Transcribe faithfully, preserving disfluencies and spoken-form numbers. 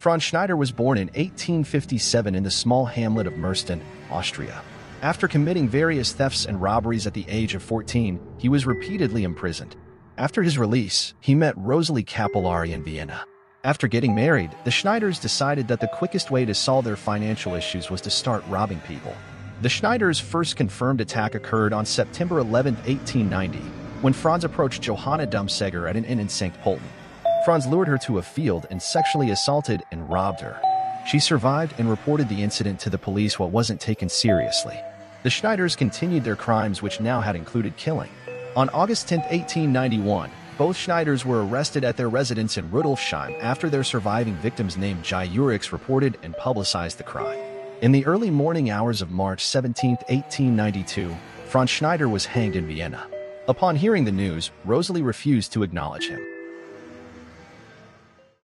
Franz Schneider was born in eighteen fifty-seven in the small hamlet of Murstetten, Austria. After committing various thefts and robberies at the age of fourteen, he was repeatedly imprisoned. After his release, he met Rosalie Capellari in Vienna. After getting married, the Schneiders decided that the quickest way to solve their financial issues was to start robbing people. The Schneiders' first confirmed attack occurred on September eleventh, eighteen ninety, when Franz approached Johanna Dumsegger at an inn in Sankt Pölten. Franz lured her to a field and sexually assaulted and robbed her. She survived and reported the incident to the police, what wasn't taken seriously. The Schneiders continued their crimes, which now had included killing. On August tenth, eighteen ninety-one, both Schneiders were arrested at their residence in Rudolfsheim after their surviving victim's named Gyurics reported and publicized the crime. In the early morning hours of March seventeenth, eighteen ninety-two, Franz Schneider was hanged in Vienna. Upon hearing the news, Rosalie refused to acknowledge him.